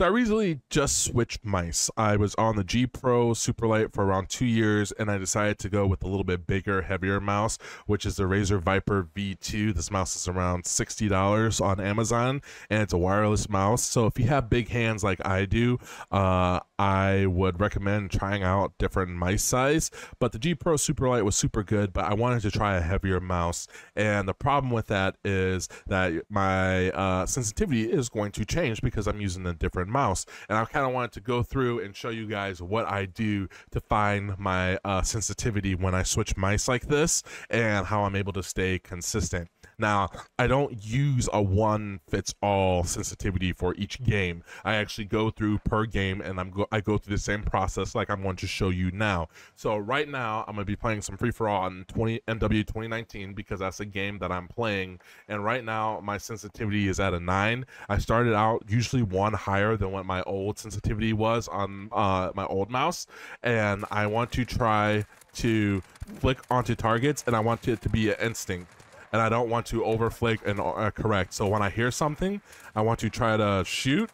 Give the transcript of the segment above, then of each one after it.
So I recently just switched mice. I was on the G Pro Superlight for around 2 years, and I decided to go with a little bit bigger, heavier mouse, which is the Razer Viper V2. This mouse is around $60 on Amazon, and it's a wireless mouse. So if you have big hands like I do, I would recommend trying out different mice size. But the G Pro Superlight was super good, but I wanted to try a heavier mouse. And the problem with that is that my sensitivity is going to change because I'm using a different mouse, and I kind of wanted to go through and show you guys what I do to find my sensitivity when I switch mice like this and how I'm able to stay consistent. Now, I don't use a one-fits-all sensitivity for each game. I actually go through per game, and I go through the same process like I'm going to show you now. So right now, I'm going to be playing some free-for-all on MW 2019 because that's a game that I'm playing. And right now, my sensitivity is at a 9. I started out usually one higher than what my old sensitivity was on my old mouse, and I want to try to flick onto targets, and I want it to be an instinct. And I don't want to overflick and correct. So when I hear something, I want to try to shoot,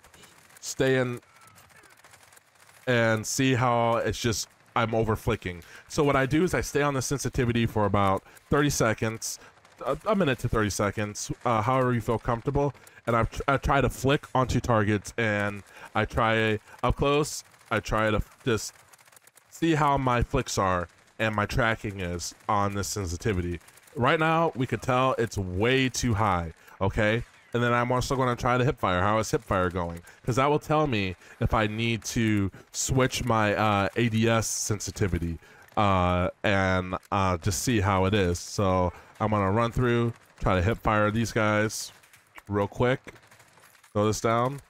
stay in, and see how it's just I'm overflicking. So what I do is I stay on the sensitivity for about 30 seconds, a minute to 30 seconds, however you feel comfortable. And I try to flick onto targets, and I try up close. I try to just see how my flicks are and my tracking is on this sensitivity. Right now, we could tell it's way too high, okay? And then I'm also going to try to hip fire. How is hip fire going? Because that will tell me if I need to switch my ADS sensitivity and just see how it is. So I'm going to run through, try to hip fire these guys real quick. Throw this down.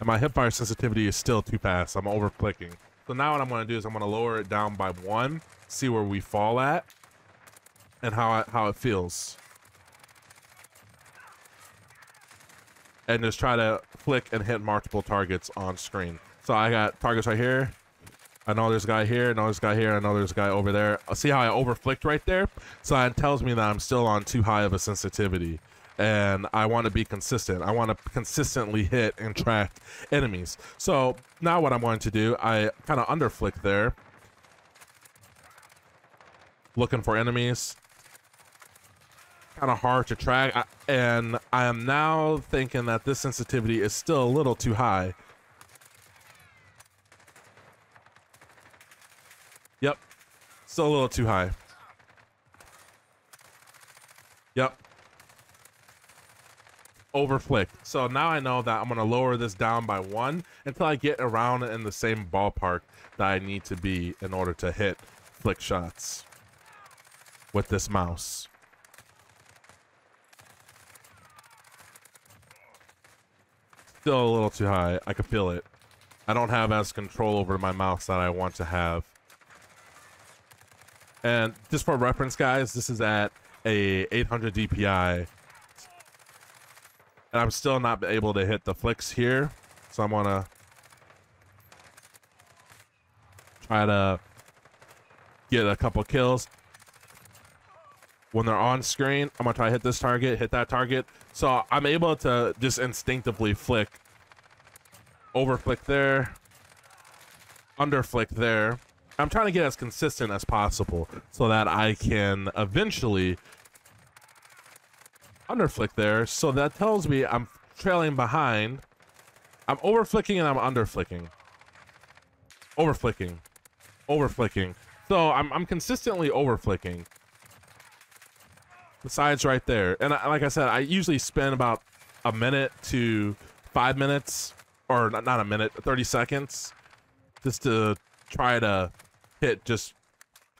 And my hip fire sensitivity is still too fast. I'm over clicking. So now what I'm going to do is I'm going to lower it down by 1, see where we fall at. And how it feels, and just try to flick and hit multiple targets on screen. So I got targets right here. I know there's a guy here. I know there's a guy here. I know there's a guy over there. See how I overflicked right there? So it tells me that I'm still on too high of a sensitivity, and I want to be consistent. I want to consistently hit and track enemies. So now what I'm going to do, I kind of underflick there, looking for enemies. Kind of hard to track, and I am now thinking that this sensitivity is still a little too high. Yep, still a little too high. Yep, overflick. So now I know that I'm gonna lower this down by 1 until I get around in the same ballpark that I need to be in order to hit flick shots with this mouse. Still a little too high. I can feel it. I don't have as control over my mouse that I want to have. And just for reference, guys, this is at a 800 DPI. And I'm still not able to hit the flicks here. So I'm gonna try to get a couple kills. When they're on screen, I'm gonna try to hit this target, hit that target. So I'm able to just instinctively flick. Over flick there, under flick there. I'm trying to get as consistent as possible so that I can eventually under flick there. So that tells me I'm trailing behind. I'm over flicking and I'm under flicking. Over flicking, over flicking. So I'm consistently over flicking. The sides right there, and like I said, I usually spend about a minute to 5 minutes, or not a minute, 30 seconds, just to try to hit just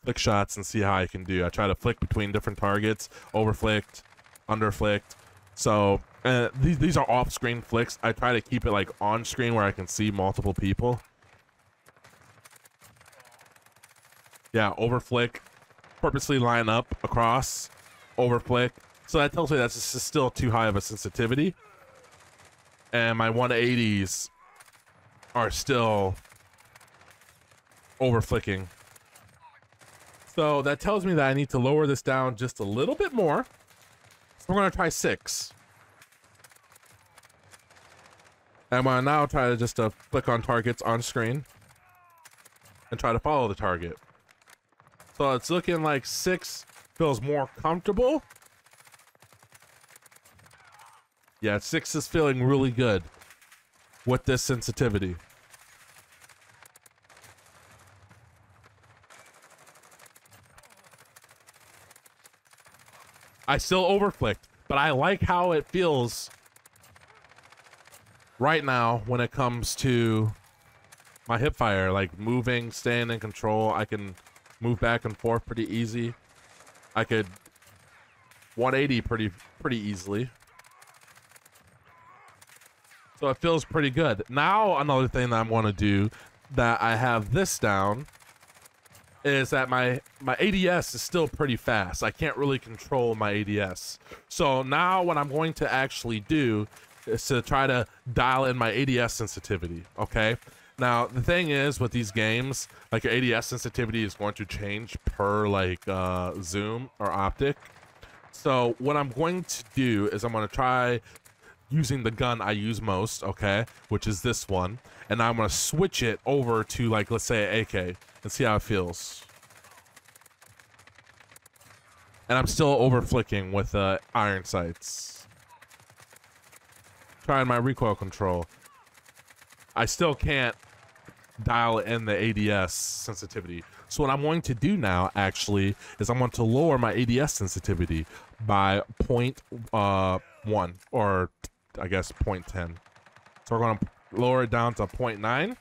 flick shots and see how I can do. I try to flick between different targets, over flicked, under flicked. So these are off-screen flicks. I try to keep it like on screen where I can see multiple people. Yeah, over flick, purposely line up across. Overflick. So that tells me that's still too high of a sensitivity, and my 180s are still overflicking. So that tells me that I need to lower this down just a little bit more. So we're gonna try 6, I'm gonna now try to just click on targets on screen and try to follow the target. So it's looking like 6 feels more comfortable. Yeah, 6 is feeling really good with this sensitivity. I still overclicked, but I like how it feels right now when it comes to my hip fire, like moving, staying in control. I can move back and forth pretty easy. I could 180 pretty easily. So it feels pretty good. Now, another thing that I want to do that I have this down is that my ADS is still pretty fast. I can't really control my ADS. So now what I'm going to actually do is to try to dial in my ADS sensitivity, okay? Now, the thing is with these games, like your ADS sensitivity is going to change per like zoom or optic. So what I'm going to do is I'm gonna try using the gun I use most, okay? Which is this one. And I'm gonna switch it over to like, let's say AK and see how it feels. And I'm still over flicking with iron sights. Trying my recoil control. I still can't dial in the ADS sensitivity. So what I'm going to do now actually is I'm going to lower my ADS sensitivity by 0.1 or I guess 0.10. So we're going to lower it down to 0.9.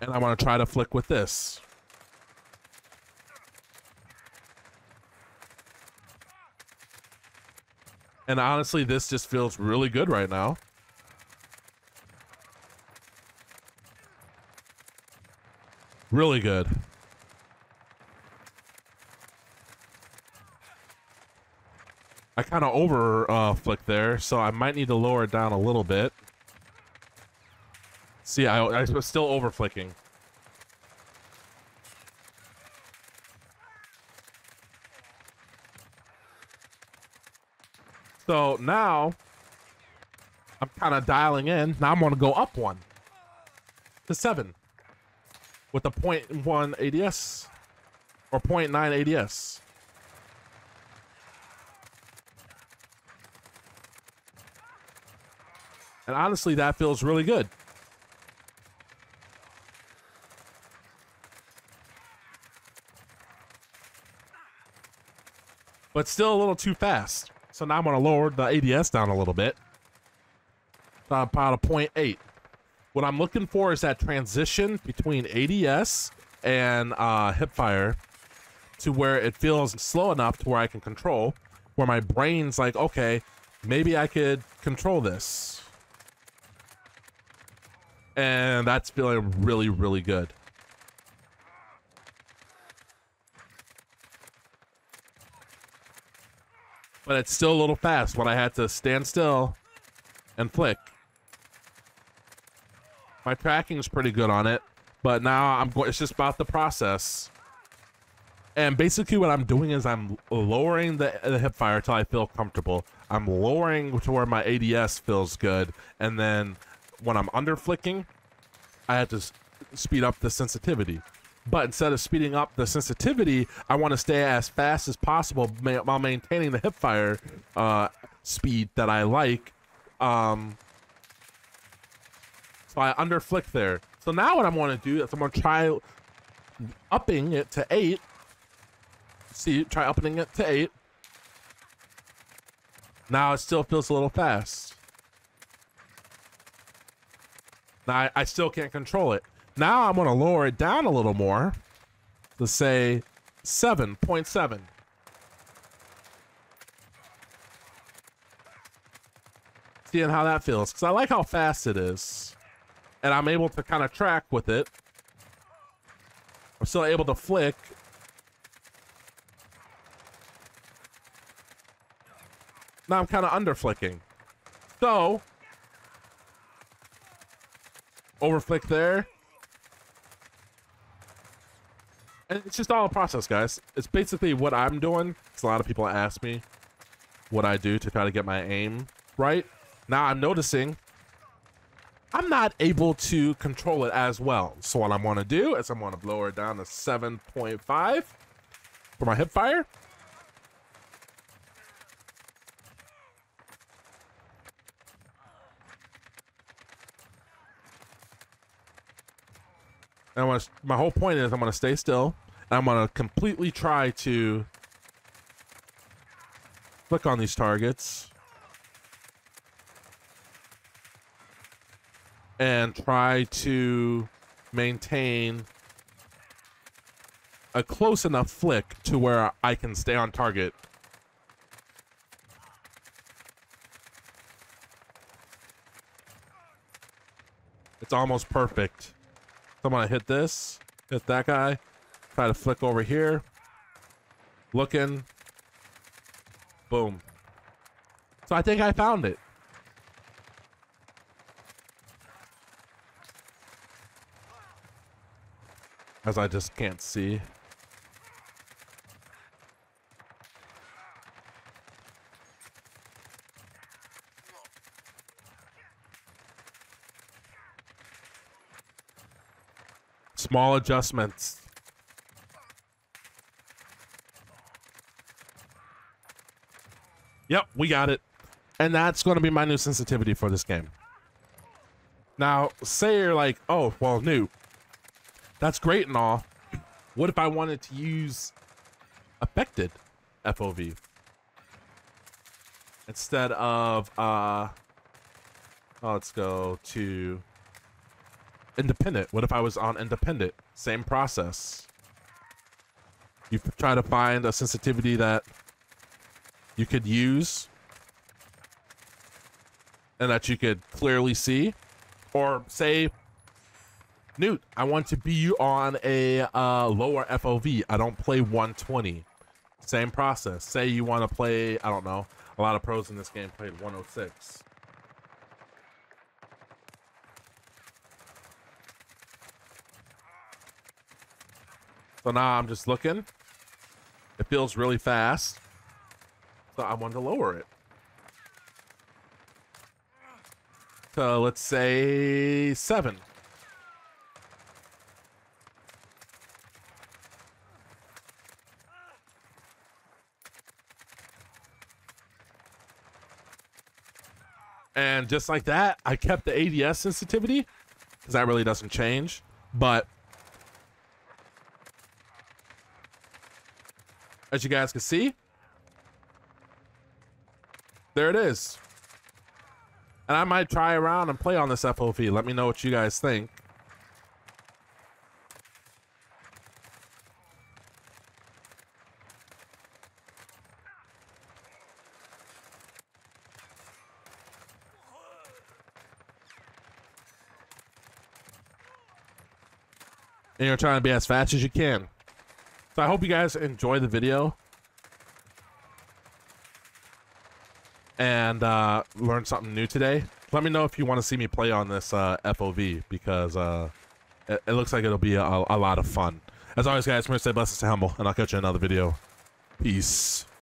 And I want to try to flick with this. And honestly, this just feels really good right now. Really good. I kind of over flicked there, so I might need to lower it down a little bit. See, I was still over flicking. So now I'm kind of dialing in. Now I'm going to go up 1 to 7 with a 0.1 ADS or 0.9 ADS. And honestly, that feels really good. But still a little too fast. So now I'm going to lower the ADS down a little bit. About a 0.8. What I'm looking for is that transition between ADS and hipfire to where it feels slow enough to where I can control, where my brain's like, okay, maybe I could control this. And that's feeling really, really good. But it's still a little fast when I had to stand still and flick. My tracking is pretty good on it, but now I'm going, it's just about the process. And basically what I'm doing is I'm lowering the hip fire till I feel comfortable. I'm lowering to where my ADS feels good. And then when I'm under flicking, I have to speed up the sensitivity. But instead of speeding up the sensitivity, I want to stay as fast as possible while maintaining the hip fire speed that I like. So I under flick there. So now what I'm going to do is I'm going to try upping it to 8. See, try upping it to 8. Now it still feels a little fast. Now I still can't control it. Now I'm going to lower it down a little more to say 7.7. Seeing how that feels, because I like how fast it is. And I'm able to kind of track with it. I'm still able to flick. Now I'm kind of under flicking. So, over flick there. And it's just all a process, guys. It's basically what I'm doing. It's a lot of people ask me what I do to try to get my aim right. Now I'm noticing I'm not able to control it as well. So what I'm gonna do is I'm gonna blow her down to 7.5 for my hip fire. And I'm gonna, my whole point is I'm gonna stay still and I'm gonna completely try to click on these targets and try to maintain a close enough flick to where I can stay on target. It's almost perfect. So I'm gonna hit this, hit that guy, try to flick over here, looking, boom. So I think I found it. As I just can't see. Small adjustments. Yep, we got it. And that's going to be my new sensitivity for this game. Now, say you're like, oh, well, new. That's great and all. What if I wanted to use affected FOV instead of let's go to independent. What if I was on independent? Same process. You try to find a sensitivity that you could use and that you could clearly see, or say, Newt, I want to be on a lower FOV. I don't play 120. Same process. Say you want to play, I don't know. A lot of pros in this game played 106. So now I'm just looking. It feels really fast. So I want to lower it. So let's say 7. And just like that, I kept the ADS sensitivity because that really doesn't change, but as you guys can see, there it is. And I might try around and play on this FOV. Let me know what you guys think. And you're trying to be as fast as you can. So I hope you guys enjoy the video and learn something new today. Let me know if you want to see me play on this FOV, because it looks like it'll be a lot of fun. As always, guys, remember to stay blessed and stay humble, and I'll catch you in another video. Peace.